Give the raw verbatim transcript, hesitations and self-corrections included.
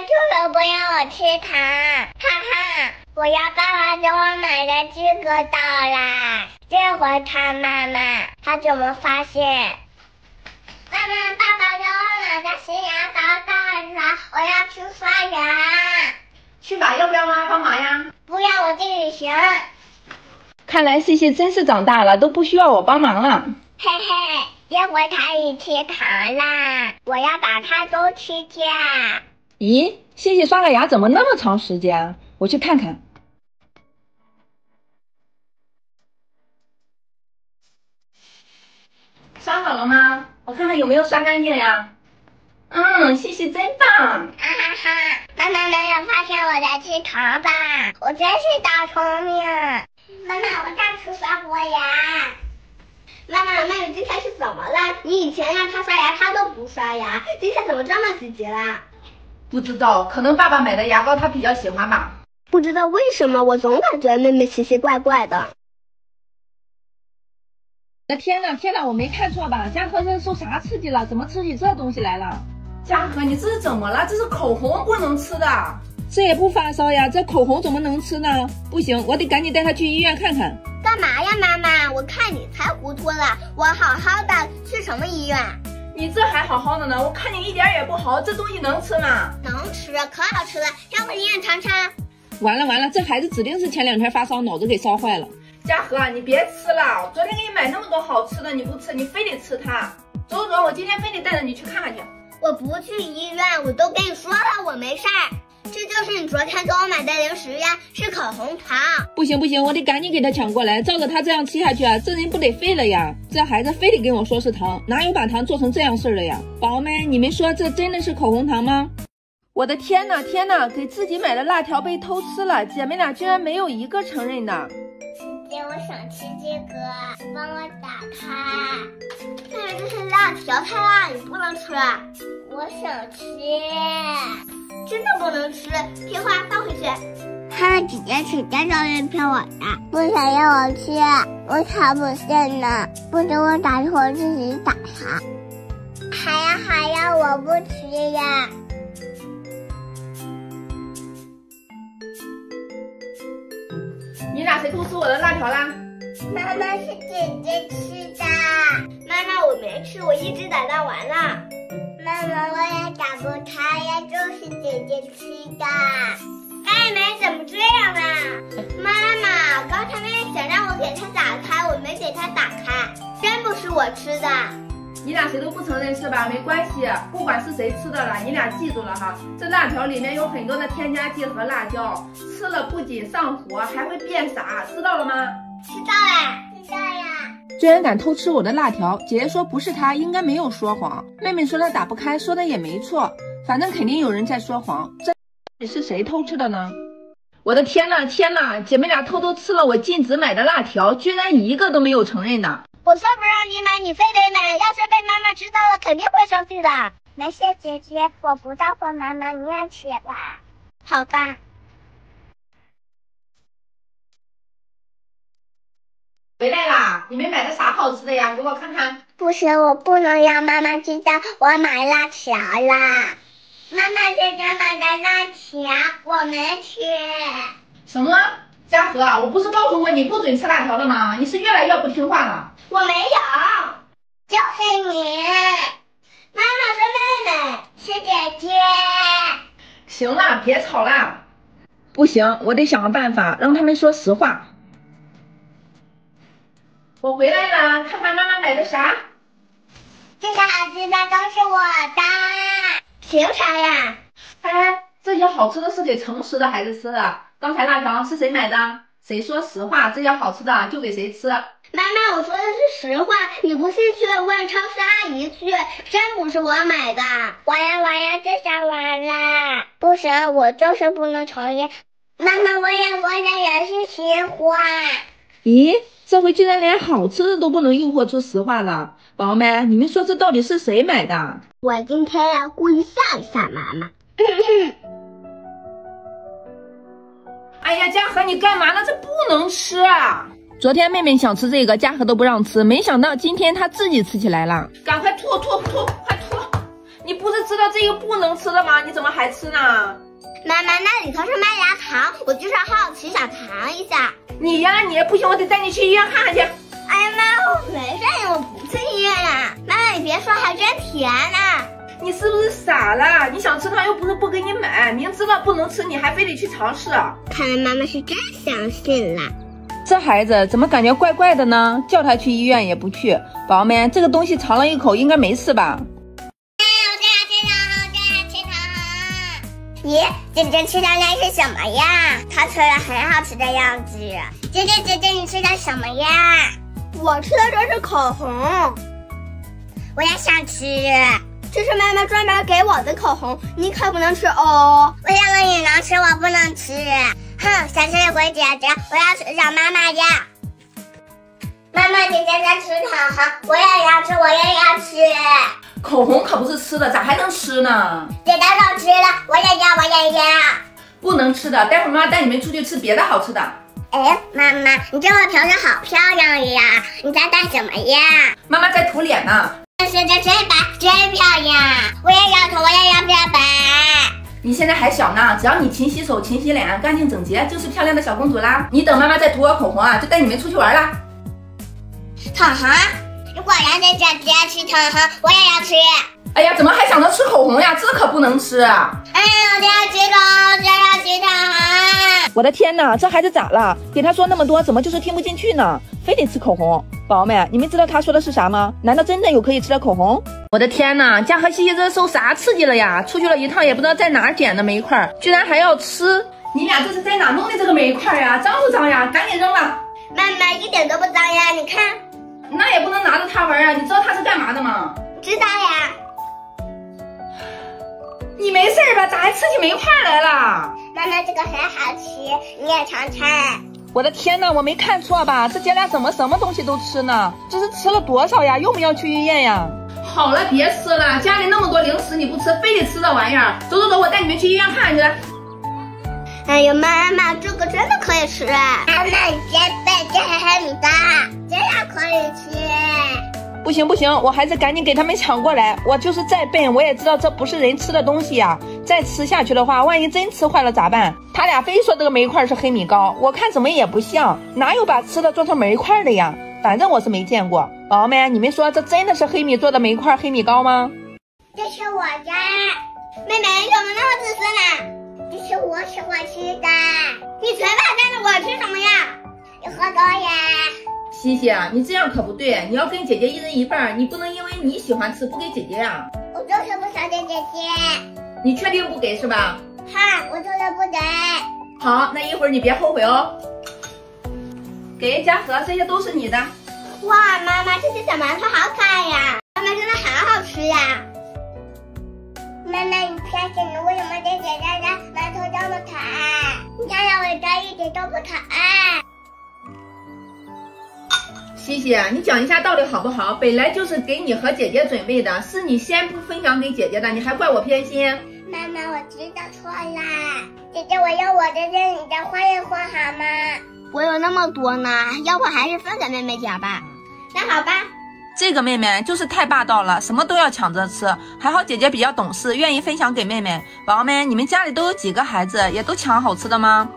兔萝卜让我吃糖，哈哈！我要爸爸给我买的这个到啦。这回他妈妈，他怎么发现？妈妈，爸爸给我买的洗牙膏到啦，我要去刷牙。去吧，要不要妈妈帮忙呀？不要，我自己行。看来西西真是长大了，都不需要我帮忙了。嘿嘿，这回他也吃糖啦，我要把它都吃掉。 咦，西西刷个牙怎么那么长时间啊？我去看看。刷好了吗？我看看有没有刷干净呀。嗯，西西真棒！啊哈哈，妈妈没有发现我在吃糖吧？我真是大聪明。妈妈，我上次刷过牙。 妈妈，那你这次是怎么了？你以前让他刷牙，他都不刷牙，这次怎么这么积极啦？不知道，可能爸爸买的牙膏他比较喜欢吧。不知道为什么，我总感觉妹妹奇奇怪怪的。那天呐，天呐，我没看错吧？嘉禾这是受啥刺激了？怎么吃起这东西来了？嘉禾，你这是怎么了？这是口红，不能吃的。这也不发烧呀，这口红怎么能吃呢？不行，我得赶紧带他去医院看看。 干嘛呀，妈妈？我看你才糊涂了。我好好的，去什么医院？你这还好好的呢，我看你一点也不好。这东西能吃吗？能吃，可好吃了，让我医院尝尝。完了完了，这孩子指定是前两天发烧，脑子给烧坏了。嘉禾，你别吃了，我昨天给你买那么多好吃的，你不吃，你非得吃它。走走，我今天非得带着你去看看去。我不去医院，我都跟你说了，我没事儿。 这就是你昨天给我买的零食呀，是口红糖。不行不行，我得赶紧给他抢过来，照着他这样吃下去啊，这人不得废了呀！这孩子非得跟我说是糖，哪有把糖做成这样事儿的呀？宝们，你们说这真的是口红糖吗？我的天呐天呐，给自己买的辣条被偷吃了，姐妹俩居然没有一个承认的。姐，我想吃这个，帮我打开。但是这是辣条，太辣你不能吃。我想吃。 真的不能吃，片花放回去。他的姐姐是真的在骗我的，不想让我吃，我才不信呢。不给我打的，我自己打他。好呀好呀，我不吃呀。你俩谁偷吃我的辣条啦？妈妈是姐姐吃的。妈妈我没吃，我一直打到完了。 妈妈，我也打不开呀，就是姐姐吃的。妹妹怎么这样啊？妈妈，刚才妹妹想让我给她打开，我没给她打开，真不是我吃的。你俩谁都不承认是吧？没关系，不管是谁吃的了，你俩记住了哈。这辣条里面有很多的添加剂和辣椒，吃了不仅上火，还会变傻，知道了吗？知道啦，知道呀。 居然敢偷吃我的辣条！姐姐说不是她，应该没有说谎。妹妹说她打不开，说的也没错。反正肯定有人在说谎。这你是谁偷吃的呢？我的天呐天呐！姐妹俩偷偷吃了我禁止买的辣条，居然一个都没有承认呢！我说不让你买，你非得买，要是被妈妈知道了，肯定会生气的。没事，姐姐，我不告诉妈妈，你也吃吧。好吧。 回来啦！你们买的啥好吃的呀？给我看看。不行，我不能让妈妈知道我买辣条啦。妈妈姐姐买的辣条我没吃。什么？嘉禾，我不是告诉过你不准吃辣条的吗？你是越来越不听话了。我没有，就是你。妈妈是妹妹，是姐姐。行了，别吵了。不行，我得想个办法让他们说实话。 我回来了，看看妈妈买的啥。这些好吃的都是我的。凭啥呀？哎，这些好吃的是给诚实的孩子吃的。刚才辣条是谁买的？谁说实话，这些好吃的就给谁吃。妈妈，我说的是实话，你不信去问超市阿姨去，真不是我买的。完呀完呀，这下完了。不行，我就是不能承认。妈妈，我也说的也是实话。咦？ 这回居然连好吃的都不能诱惑出实话了，宝们，你们说这到底是谁买的？我今天要故意吓一吓妈妈。哎呀，嘉禾，你干嘛呢？这不能吃啊！昨天妹妹想吃这个，嘉禾都不让吃，没想到今天她自己吃起来了。赶快吐吐吐，快吐！你你不是知道这个不能吃的吗？你怎么还吃呢？妈妈，那里头是麦芽糖，我就是好奇想尝一下。你呀、啊，你不行，我得带你去医院看看去。哎呀妈，我没事，我不去医院啦。妈妈，你别说，还真甜呢、啊。你是不是傻了？你想吃它又不是不给你买，明知道不能吃，你还非得去尝试。看来妈妈是真相信了。这孩子怎么感觉怪怪的呢？叫他去医院也不去。宝宝们，这个东西尝了一口，应该没事吧？咦，珍珍吃的那是什么呀？她吃的很好吃的样子。珍珍，珍珍，你吃的什么呀？我吃的这是口红，我也想吃。这是妈妈专门给我的口红，你可不能吃哦。为什么你能吃，我不能吃？哼，想吃的鬼姐姐，我要去找妈妈要。妈妈，姐姐在吃口红，我也要吃，我也要吃。口红可不是吃的，咋还能吃呢？姐姐想吃了，我也要，我也要。不能吃的，待会儿妈带你们出去吃别的好吃的。哎，妈妈，你这个瓶子好漂亮呀！你在干什么呀？妈妈在涂脸呢。是的，真白，真漂亮。我也要涂，我也要漂白。你现在还小呢，只要你勤洗手、勤洗脸，干净整洁，就是漂亮的小公主啦。你等妈妈再涂我口红啊，就带你们出去玩了。口红。果然姐姐吃口红，我也要吃。哎呀，怎么还想着吃口红呀？这可不能吃啊！哎呀，我要吃口红，我要吃口红。我的天哪，这孩子咋了？给他说那么多，怎么就是听不进去呢？非得吃口红。宝宝们，你们知道他说的是啥吗？难道真的有可以吃的口红？我的天哪，嘉禾西西这受啥刺激了呀？出去了一趟，也不知道在哪儿捡的煤块，居然还要吃！你俩这是在哪弄的这个煤块呀？脏不脏呀？赶紧扔了！妈妈一点都不脏呀，你看。那也不能拿着它玩啊！你知道它是干嘛的吗？知道呀。你没事吧？咋还吃起煤块来了？妈妈，这个很好吃，你也尝尝。我的天哪，我没看错吧？这姐俩怎么什么东西都吃呢？这是吃了多少呀？用不要去医院呀？好了，别吃了，家里那么多零食你不吃，非得吃这玩意儿。走走走，我带你们去医院看去。哎呀，妈妈，这个真的可以吃。妈妈，这这很美的。可以吃，不行不行，我还是赶紧给他们抢过来。我就是再笨，我也知道这不是人吃的东西呀、啊。再吃下去的话，万一真吃坏了咋办？他俩非说这个煤块是黑米糕，我看怎么也不像，哪有把吃的做成煤块的呀？反正我是没见过。宝宝们，你们说这真的是黑米做的煤块黑米糕吗？这是我的，妹妹你怎么那么自私呢？这是我喜欢吃的，你全霸占着我吃什么呀？你喝多呀？西西啊，你这样可不对，你要跟姐姐一人一半，你不能因为你喜欢吃不给姐姐啊。我就是不想给姐姐。你确定不给是吧？哈，我就是不给。好，那一会儿你别后悔哦。给嘉禾，这些都是你的。哇，妈妈，这些小馒头好可爱呀！妈妈真的好好吃呀、啊。妈妈，你骗人，为什么姐姐家的馒头这么可爱？你家的我家一点都不可爱。西西，你讲一下道理好不好？本来就是给你和姐姐准备的，是你先不分享给姐姐的，你还怪我偏心。妈妈，我知道错啦，姐姐，我要我的跟你的换一换好吗？我有那么多呢，要不还是分给妹妹点吧。那好吧。这个妹妹就是太霸道了，什么都要抢着吃。还好姐姐比较懂事，愿意分享给妹妹。宝宝们，你们家里都有几个孩子，也都抢好吃的吗？